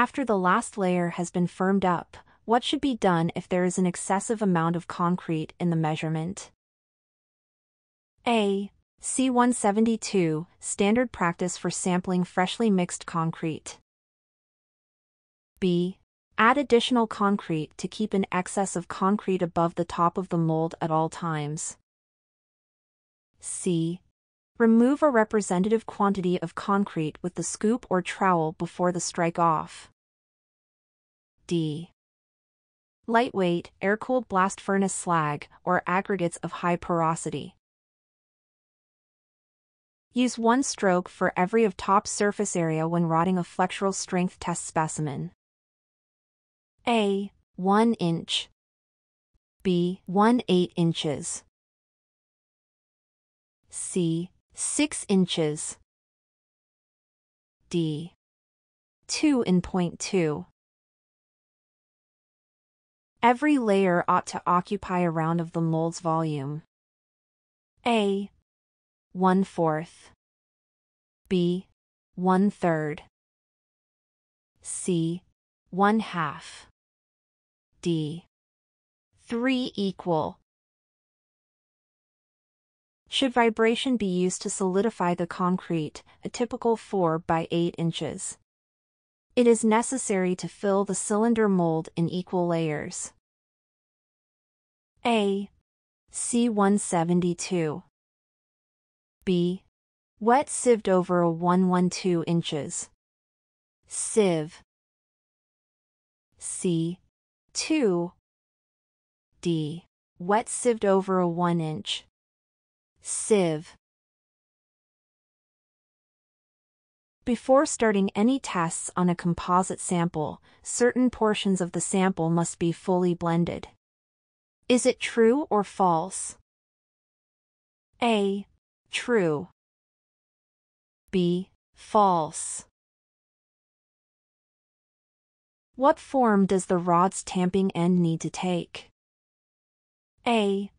After the last layer has been firmed up, what should be done if there is an excessive amount of concrete in the measurement? A. C172, standard practice for sampling freshly mixed concrete. B. Add additional concrete to keep an excess of concrete above the top of the mold at all times. C. Remove a representative quantity of concrete with the scoop or trowel before the strike-off. D. Lightweight, air-cooled blast furnace slag, or aggregates of high porosity. Use one stroke for every of top surface area when rotting a flexural strength test specimen. A. 1 inch. B. 1/8 inches. C. 6 inches. D. 2.2. Every layer ought to occupy a round of the mold's volume. A. 1/4. B. 1/3. C. 1/2. D. 3 equal. Should vibration be used to solidify the concrete, a typical 4 by 8 inches? It is necessary to fill the cylinder mold in equal layers. A. C172. B. Wet sieved over a 112 inches. Sieve. C. 2. D. Wet sieved over a 1 inch. Sieve. Before starting any tests on a composite sample, certain portions of the sample must be fully blended. Is it true or false? A. True. B. False. What form does the rod's tamping end need to take? A.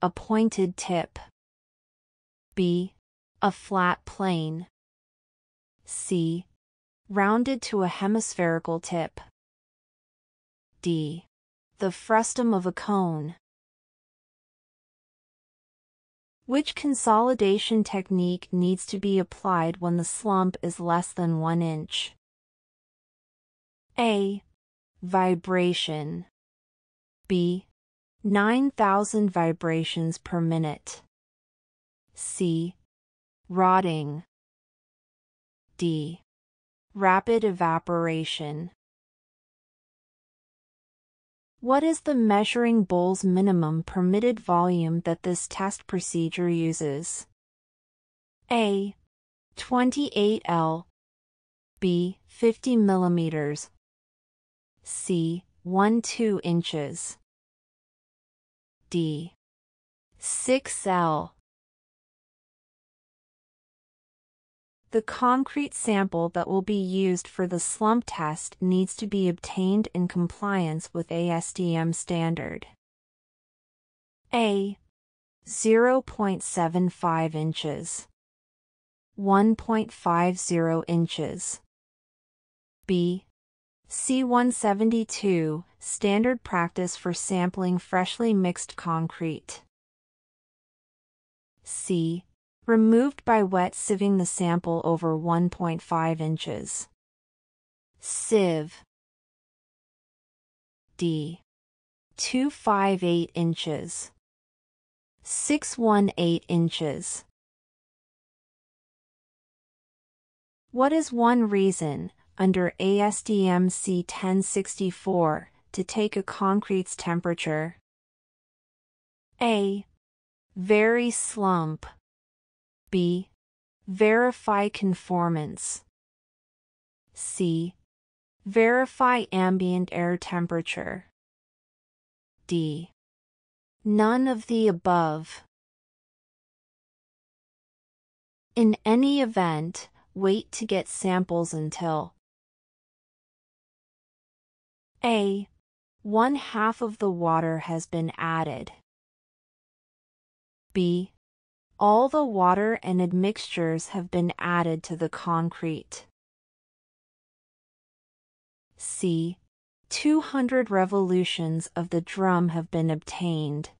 A pointed tip. B. A flat plane. C. Rounded to a hemispherical tip. D. The frustum of a cone. Which consolidation technique needs to be applied when the slump is less than 1 inch? A. Vibration. B. 9,000 vibrations per minute. C. Rotting. D. Rapid evaporation. What is the measuring bowl's minimum permitted volume that this test procedure uses? A. 28 L. B. 50 millimeters. C. 12 inches. D. 6 L. The concrete sample that will be used for the slump test needs to be obtained in compliance with ASTM standard. A. 0.75 inches. 1.50 inches. B. C172, standard practice for sampling freshly mixed concrete. C. Removed by wet sieving the sample over 1.5 inches. Sieve. D. 258 inches. 618 inches. What is one reason, under ASTM C1064, to take a concrete's temperature? A. Vary slump. B. Verify conformance. C. Verify ambient air temperature. D. None of the above. In any event, wait to get samples until A. 1/2 of the water has been added. B. All the water and admixtures have been added to the concrete. c. 200 revolutions of the drum have been obtained.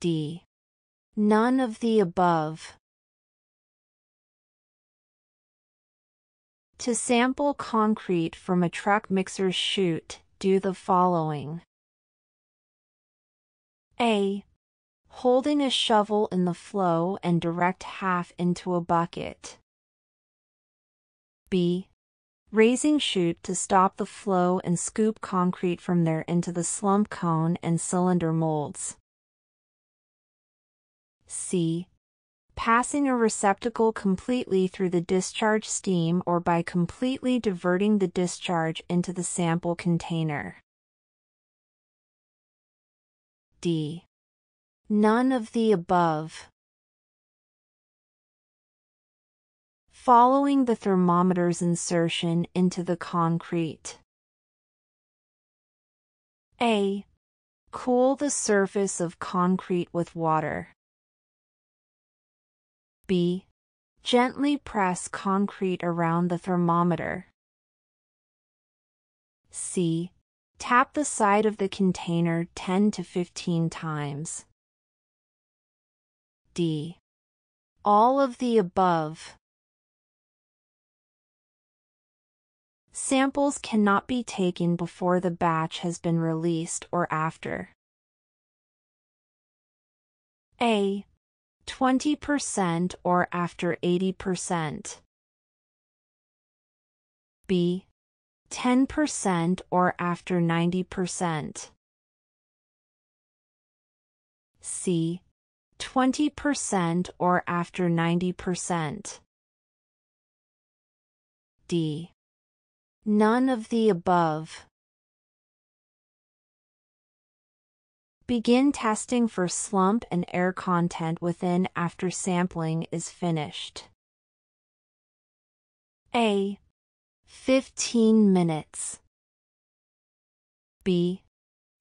D. None of the above. To sample concrete from a track mixer's chute, do the following. A. Holding a shovel in the flow and direct half into a bucket. B. Raising chute to stop the flow and scoop concrete from there into the slump cone and cylinder molds. C. Passing a receptacle completely through the discharge stream or by completely diverting the discharge into the sample container. D. None of the above. Following the thermometer's insertion into the concrete. A. Cool the surface of concrete with water. B. Gently press concrete around the thermometer. C. Tap the side of the container 10 to 15 times. D. All of the above. Samples cannot be taken before the batch has been released or after. A. 20% or after 80%. B. 10% or after 90%. C. 20% or after 90%. D. None of the above. Begin testing for slump and air content within after sampling is finished. A. 15 minutes. B.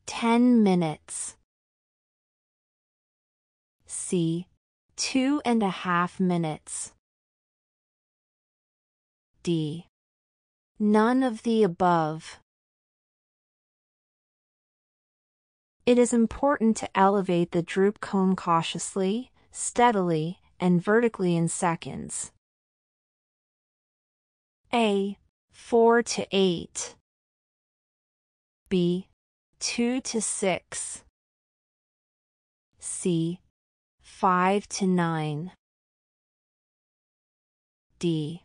10 minutes. C. 2.5 minutes. D. None of the above. It is important to elevate the droop cone cautiously, steadily, and vertically in seconds. A. 4 to 8. B. 2 to 6. C. 5 to 9. D.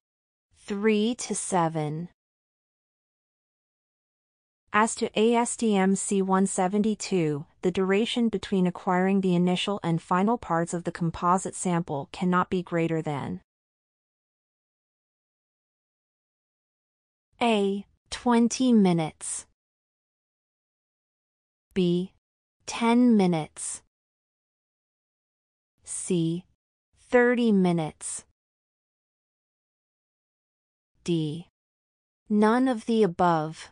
3 to 7. As to ASTM C172, the duration between acquiring the initial and final parts of the composite sample cannot be greater than A. 20 minutes. B. 10 minutes. C. 30 minutes. D. None of the above.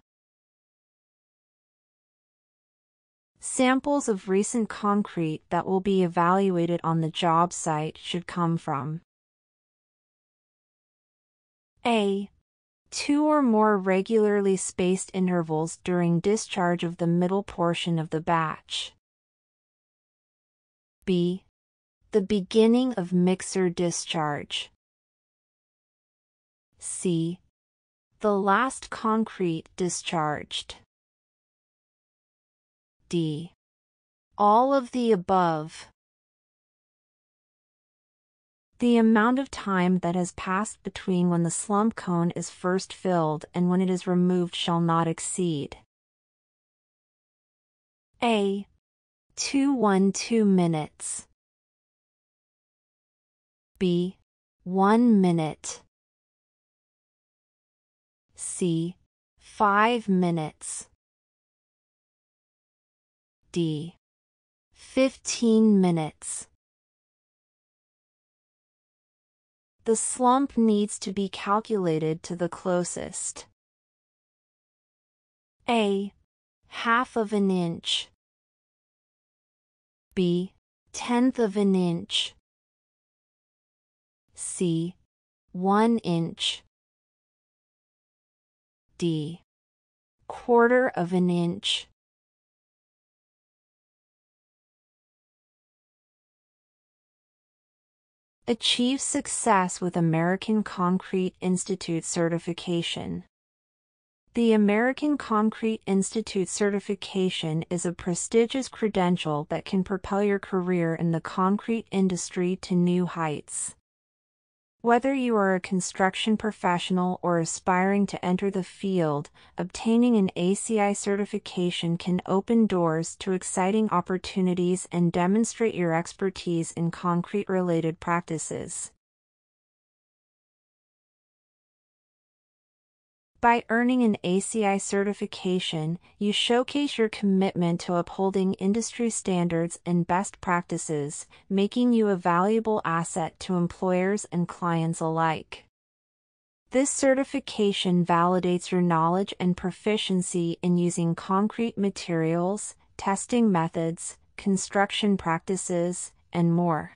Samples of recent concrete that will be evaluated on the job site should come from A. 2 or more regularly spaced intervals during discharge of the middle portion of the batch. B. The beginning of mixer discharge. C. The last concrete discharged. D. All of the above. The amount of time that has passed between when the slump cone is first filled and when it is removed shall not exceed A. 212 minutes. B. 1 minute. C. 5 minutes. D. 15 minutes. The slump needs to be calculated to the closest A. 1/2 of an inch. B. 1/10 of an inch. C. 1 inch. d. 1/4 of an inch. Achieve success with American Concrete Institute certification. The American Concrete Institute certification is a prestigious credential that can propel your career in the concrete industry to new heights. Whether you are a construction professional or aspiring to enter the field, obtaining an ACI certification can open doors to exciting opportunities and demonstrate your expertise in concrete-related practices. By earning an ACI certification, you showcase your commitment to upholding industry standards and best practices, making you a valuable asset to employers and clients alike. This certification validates your knowledge and proficiency in using concrete materials, testing methods, construction practices, and more.